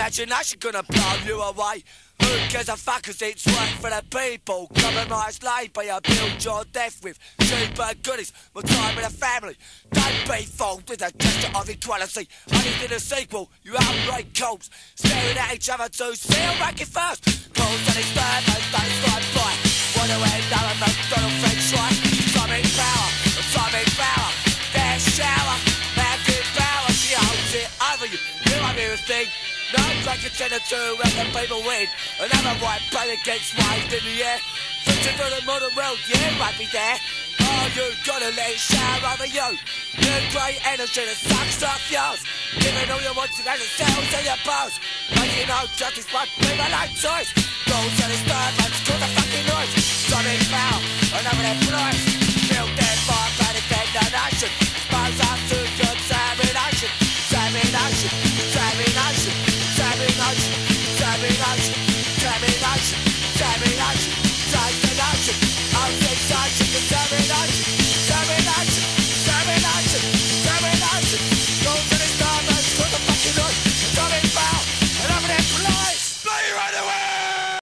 Imagination gonna blow you away. Who gives a fuck, cause it's work for the people. Compromise labor, you build your death with cheaper goodies, more time with the family. Don't be fooled with a gesture of equality. Only did a sequel, you outright cops staring at each other to see a racket first. Calls on his third, those days fly by. Wanna end up a McDonald's french fry. Time in power, time in power. Their shower, back in power. She holds it over you, you won't hear a thing. No like a 10 or 2 and the people win. Another white play against waved in the air. Fishing for the modern world, yeah, might be there. Oh, you gotta let it shower over you. You great energy that sucks up yours. Giving all you want to let it settle to your bones. Making no justice but people like choice. Goals and it's third, but it's called the fucking noise. Something foul, another that price. Build their fire, but it's their donation. Expose us to contamination. Contamination, contamination. Time in action, time in action, time in action, time in action.